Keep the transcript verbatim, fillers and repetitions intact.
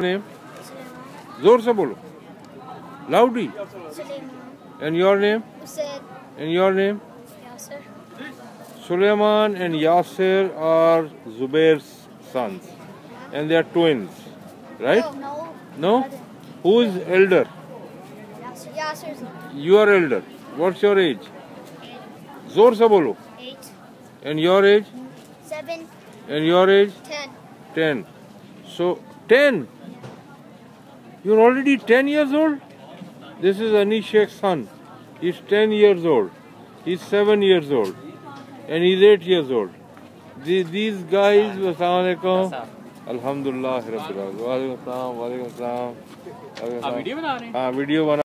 Name? Zor Sabolo. Loudi. Sulaiman. And your name? Sid. And your name? Yasser. Sulaiman and Yasser are Zubair's sons, and they are twins, right? No. No. No? Who is elder? Yasser. Yasser's elder. You are elder. What's your age? Eight. Zor Sabolo. Eight. And your age? Seven. And your age? Ten. Ten. So ten. You're already ten years old? This is Anishaik's son. He's ten years old. He's seven years old. And he's eight years old. These, these guys, Assalamu alaikum. Alhamdulillah. Wa alaikum assalam. Wa alaikum assalam. Video bana rahe hain. Haan, video bana.